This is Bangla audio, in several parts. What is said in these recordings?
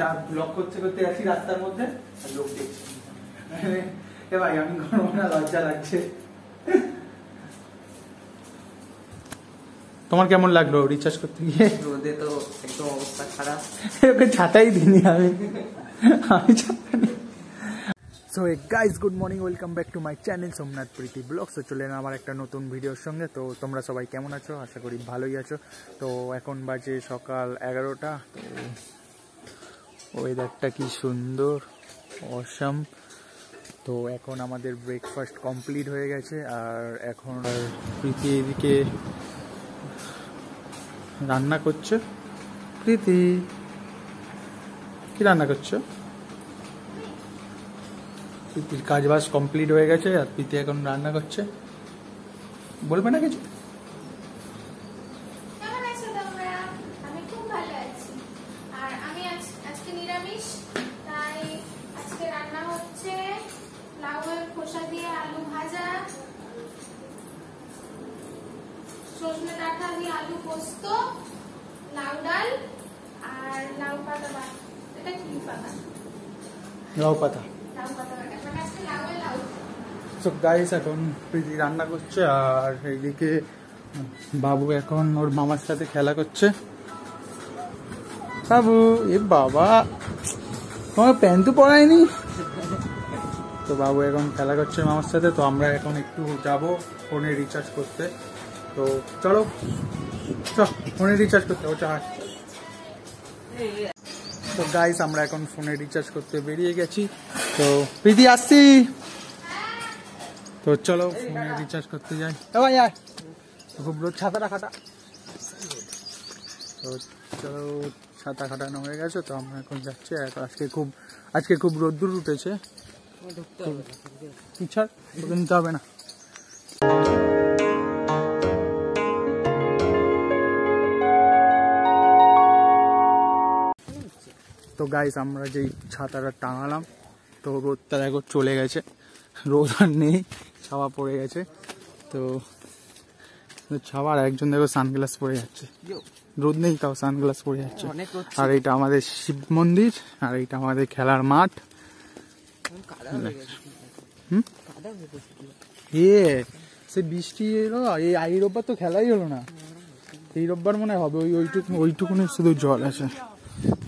Good morning welcome back to my channel Somnath Preeti blog. So चले ना आमार नतून भिडियोर संगे। तो तुम्हारा सबाई केमन आछो? आशा करी भालोई आछो। तो एखन बाजे सकाल 11टा। वेदारटा कि सुंदर असाम। तो एखन आमादेर ब्रेकफास्ट कमप्लीट हो गेछे और एखन प्रीति एदिके रान्ना करछे। प्रीति कि रान्ना करछे? प्रीतिर काजबाज कमप्लीट हो गेछे और प्रीति एखन रान्ना करछे। बोलबे ना किछु? রান্না করছে আর এইদিকে বাবু এখন ওর মামার সাথে খেলা করছে। বাবু এ বাবা তোমার প্যান্ট তো পরাইনি। তো বাবু এখন খেলা করছে মামার সাথে। তো আমরা এখন একটু যাবো ফোনে রিচার্জ করতে। তো চলো ফোনে রিচার্জ করতে। ওটা তো গাইস আমরা এখন ফোনে রিচার্জ করতে বেরিয়ে গেছি। তো প্রীতি আসছি। তো চলো ফোনে রিচার্জ করতে যাই। এ ভাই আয়, খুব রোদ। ছাতাটা খাটা। তো চলো ছাতা খাটানো হয়ে গেছে। তো আমরা এখন যাচ্ছি। আজকে খুব রোদ্দুর উঠেছে। টিচার ওকে নিতে হবে না। তো গাইস আমরা যেই ছাতাটা টাঙালাম তো রোদটা দেখো চলে গেছে। রোদ আর নেই, ছাওয়া পড়ে গেছে। তো ছাওয়া আর একজন দেখো সানগ্লাস পরে যাচ্ছে। রোদ নেই তাও সানগ্লাস পরে যাচ্ছে। আর এইটা আমাদের শিব মন্দির আর এইটা আমাদের খেলার মাঠ। সে বৃষ্টি এলো আর এই রোববার তো খেলাই হলো না। এই রোববার মনে হবে ওইটুকুনি শুধু জল আছে।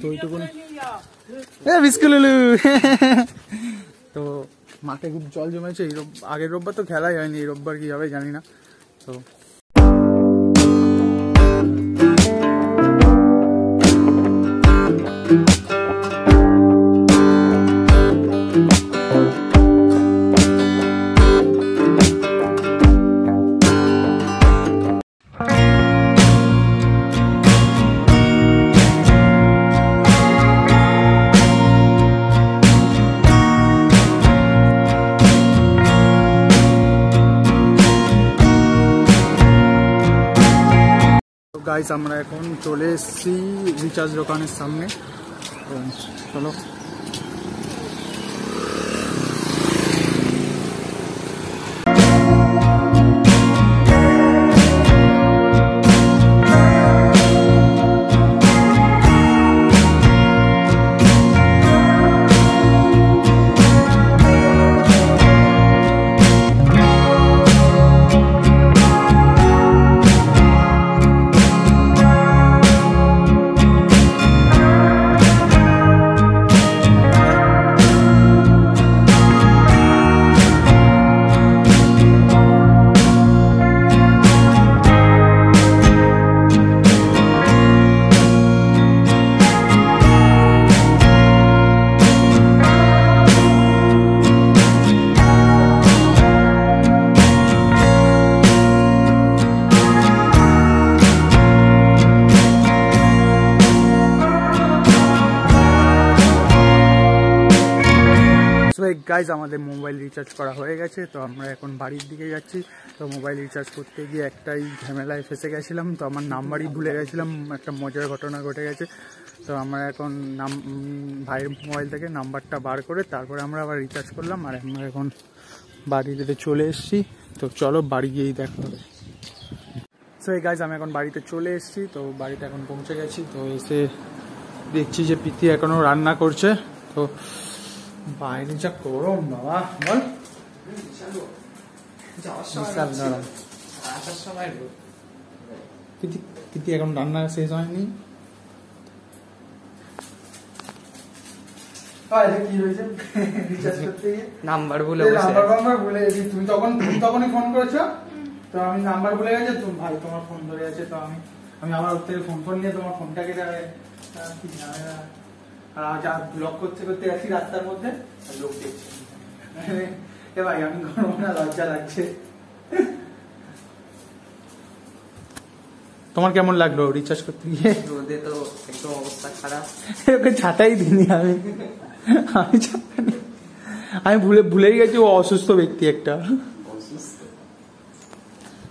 তো ওইটুকুনি তো মাঠে খুব জল জমেছে। এই আগের রোববার তো খেলাই হয়নি। এই রোববার কি হবে জানি না। তো गाइस আমরা এখন চলে এসেছি রিচার্জ দোকানের সামনে। চলো গাইজ আমাদের মোবাইল রিচার্জ করা হয়ে গেছে। তো আমরা এখন বাড়ির দিকে যাচ্ছি। তো মোবাইল রিচার্জ করতে গিয়ে একটাই ঝামেলায় ফেসে গেছিলাম। তো আমার নাম্বারই ভুলে গেছিলাম। একটা মজার ঘটনা ঘটে গেছে। তো আমরা এখন ভাইয়ের মোবাইল থেকে নাম্বারটা বার করে তারপরে আমরা আবার রিচার্জ করলাম। আর আমরা এখন বাড়িতে চলে এসেছি। তো চলো বাড়ি গিয়েই দেখা হবে। সো এই গাইজ আমি এখন বাড়িতে চলে এসেছি। তো বাড়িতে এখন পৌঁছে গেছি। তো এসে देखी जो पीति एखोनो रान्ना करछे तो बाइरे जा गरम बाबा बोल বিশাল গরম আসার সময় পীতি পীতি এখন রান্না শেষ হয়নি আরে কি হইছে রিচার্জ করতে গিয়ে নাম্বার ভুলে গেছে নাম্বার ভুলে গেছি তুমি তখনই ফোন করেছো তো আমি নাম্বার ভুলে গেছি তুমি ভাই তোমার ফোন ধরে আছে তো আমি আমার ওর থেকে ফোন নিয়ে তোমার ফোনটাকে যাবে কি জানা আর আজ ব্লক করতে আসি রাস্তার মধ্যে লোক দেখছে ए भाई हम गरमना लज्जा লাগছে তোমার কেমন লাগলো রিচার্জ করতে গিয়ে রোদে তো একদম অবস্থা খারাপ ওকে ছাটাই দিনি আমি ভুলেই গেছি ও অসুস্থ ব্যক্তি একটা অসুস্থ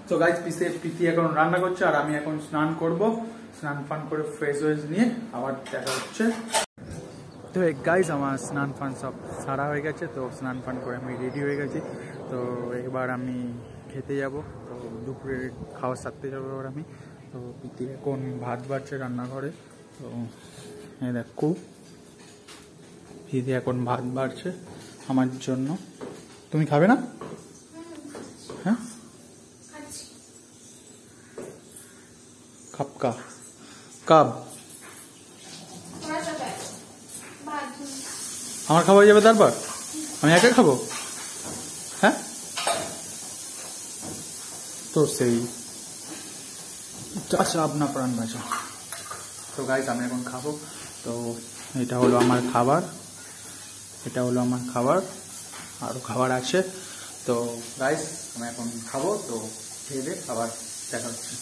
তো गाइस পিটি এখন রান্না করছে আর আমি এখন স্নান করব স্নান পান করে ফ্রেশ হয়ে নিয়ে আবার দেখা হচ্ছে तो एक गाइज हमारा स्नान फान सब सारा हो गए तो स्नान फान कर रेडी हो गए तो एक बार हमें खेते जाब तो दुपुरे खावा सारते जाबी तो पीती भात बाड़े रान्नाघरे तो देखो पीती एन भात बाड़े हमारे तुम खाबे ना हाँ खपका कब हमार खावा जाबे तारपर आमी एका खाबो हाँ तो सेई चाचा अपना प्राण बाचा तो गाइस आमी एखन खाबो तो एटा हलो आमार खाबार आरो खाबार आछे तो गाइस आमी एखन खाबो तो खेये खाबार देखा हच्छे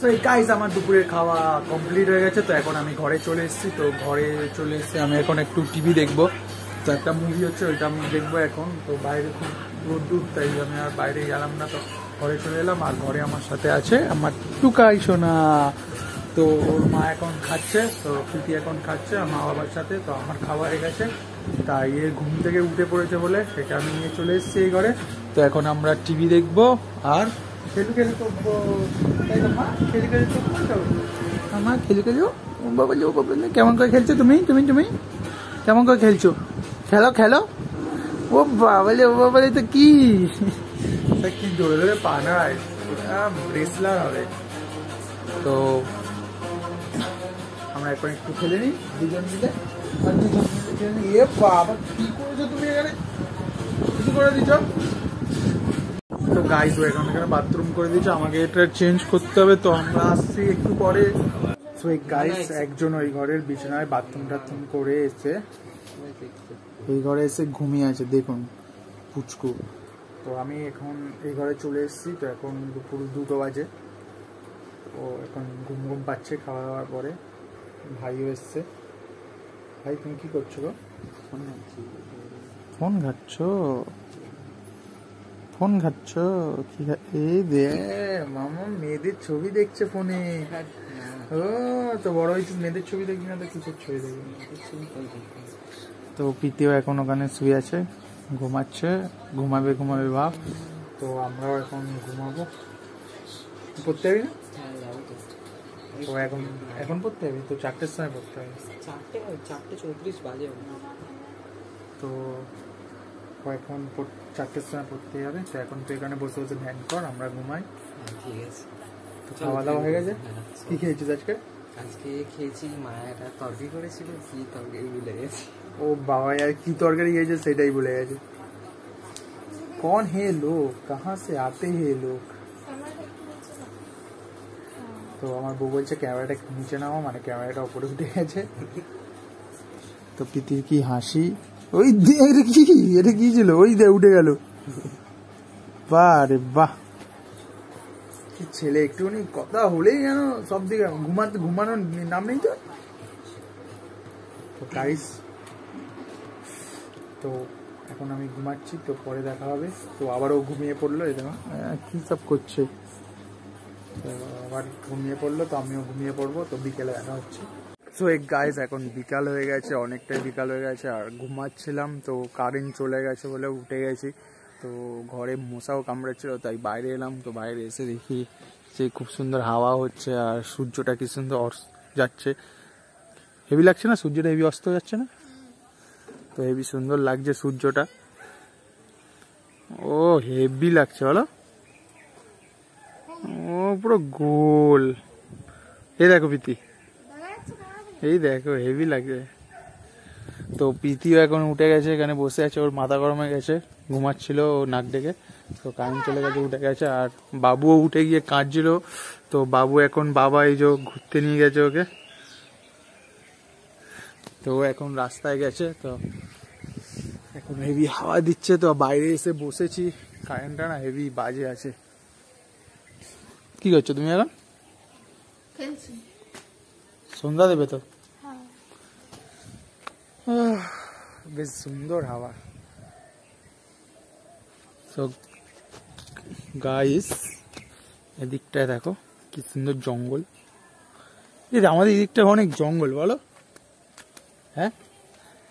तो गाइस आमार दुपुरे खावा कमप्लीट हो गेছে तो एखन आमी घरे चले एसेছি तो घरे चले एসে आमी एखन एकटु टीवी देखबो तो एक मुभि होच्छे ओइटा आमी देखबो एखन तो बाइरे खूब रोद दूर ताई आमी आर बाइरे गेलाम ना तो घरे चले एलाम आर घरे आमार साथे आछे आमार टुकाई सोना तो ओर मा एखन खाच्छे तो पीति एखन खाच्छे आमार बाবার সাথে तो आमार खावा হয়ে গেছে তাই এ ঘুম থেকে উঠে পড়েছে বলে সেটা আমি নিয়ে চলে এসেছি এই ঘরে তো এখন আমরা টিভি দেখবো আর खेलू खेलू तो खेल खेल तो हाँ खेलू खेलू बाबा केमन कर खेलो तुम्हें केमन कर खेलो खेलो खेलो ओ बाबले तो की जोरे जोरे पाना है रेसलर है तो हम एक खेले नी दूजन मिले और दूजन मिले खेले ये बाबा की करेছো তুমি এখানে কিছু করে দিছো तो गाइस बाथरूम कर दीजिए चेंज करते तो आसि एक गाइस एकजन ओई घर बिछानाय बाथरूम टाथरूम करे एसे ओई घरे एसे घुमिये आछे देखुन पुचकु तो आमी एखन ए घरे चले एसेछि तो एखन दुपुर 2টো বাজে तो एखन घुम घुम पाच्छे खावा দাওয়ার পরে भाईও এসেছে भाई तुम कि करছো গো फोन ঘাটছো फोन घाटছো मामा মেয়েদের ছবি দেখছে ফোনে तो बड़ মেয়েদের ছবি দেখি না तो কিসের ছবি দেখি तो পিতিও এখন ওখানে শুয়ে আছে ঘুমাচ্ছে ঘুমাবে ঘুমাবে ভাব तो আমরাও এখন ঘুমাবো পড়তে হবে না ও এখন পড়তে হবে তো 4টার সময় পড়তে হবে 4:34 বাজে তো এখন চারটের সময় পড়তে যাবে তো এখন তো এখানে বসে বসে ধ্যান কর আমরা ঘুমাই ঠিক আছে তো খাওয়া দাওয়া হয়ে গেছে কি খেয়েছিস আজকে খেয়েছি মায়েরা তরকারি করেছিল কি তরকারি ভুলে গেছি ও বাবা यार কি তরকারি খেয়েছে সেটাই ভুলে গেছে কোন হে লোক कहां से आते है लोग তো আমার বউ বলছে ক্যামেরাটা নিচে নাও মানে ক্যামেরাটা উপরে উঠে গেছে তো পিতির কি হাসি ওই দেখি এটা কি ছিল ওই দে উঠে গেল বাহ রে বাহ কি ছেলে একটু নি কথা হলেই যেন সব দিকে ঘুমাতে ঘুমানোর নাম নেই তো তো গাইস তো এখন আমি ঘুমাচ্ছি তো পরে দেখা হবে তো আবারও ঘুমিয়ে পড়লো এই দেখো কি সব করছে আবার ঘুমিয়ে পড়লো তো আমিও ঘুমিয়ে পড়বো তো বিকেলে দেখা হচ্ছে सो एक गाइज एन विकाल हो गए अनेकटाई विकाल हो गए और घुमाम तो कारेंट चले गए उठे गेसि तो घरे मशाओ कामड़ा तई बाहरे एलम तो बाहरे एसे देखी से खूब सुंदर हावा हो सूर्यटा कि सुंदर जाच्छे হেভি লাগছে না, সূর্যটা হেভি অস্ত যাচ্ছে না, তো হেভি সুন্দর লাগছে সূর্যটা, ও হেভি লাগছে বলো, ও পুরো গোল। এই দেখো প্রীতি, এই দেখো হেভি লাগছে। তো প্রীতিও এখন উঠে গেছে, এখানে বসে আছে, ওর মাথা গরম হয়ে গেছে, ঘুমাচ্ছিল ও নাক ডেকে, তো কারেন্ট চলে গেছে, উঠে গেছে। আর বাবুও উঠে গিয়ে কাঁদছিল, তো বাবু এখন, বাবা এই যে ঘুরতে নিয়ে গেছে ওকে, তো এখন রাস্তায় গেছে। তো এখন হেভি হাওয়া দিচ্ছে, তো বাইরে এসে বসেছি, কারেন্টটা না হেভি বাজে আছে। কি করছো তুমি এখন? সন্ধ্যা দেবে তো, বেশ সুন্দর হাওয়া। তো গাইস এদিকটায় দেখো কি সুন্দর জঙ্গল, এই আমাদের এদিকটা অনেক জঙ্গল বলো। হ্যাঁ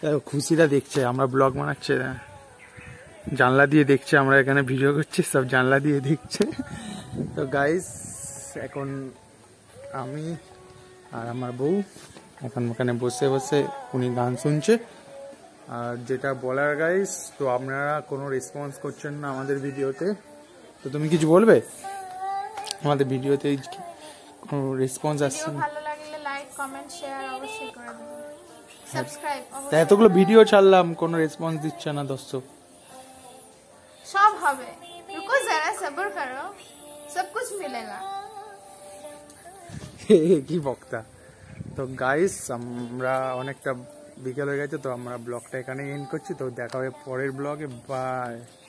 দেখো খুশিরা দেখছে আমরা ব্লগ বানাচ্ছি, জানলা দিয়ে দেখছে আমরা এখানে ভিডিও করছি, সব জানলা দিয়ে দেখছে। তো গাইস এখন আমি আর আমার বউ এখন ওখানে বসে বসে উনি গান শুনছে। আর যেটা বলার গাইস, তো আপনারা কোনো রেসপন্স করছেন না আমাদের ভিডিওতে, তো তুমি কিছু বলবে? আমাদের ভিডিওতে কোনো রেসপন্স আসছে না, ভালো লাগলে লাইক কমেন্ট শেয়ার অবশ্যই করে দেবেন, সাবস্ক্রাইব অবশ্যই। এতগুলো ভিডিও ছাড়লাম কোনো রেসপন্স দিচ্ছে না দর্শক, সব হবে, रुको जरा सब्र करो सब कुछ मिलेगा। কি বক্তা। তো গাইস আমরা অনেকটা বিকেল হয়ে গেছে, তো আমরা ব্লগটা এখানে এন্ড করছি, তো দেখা হবে পরের ব্লগে, বাই।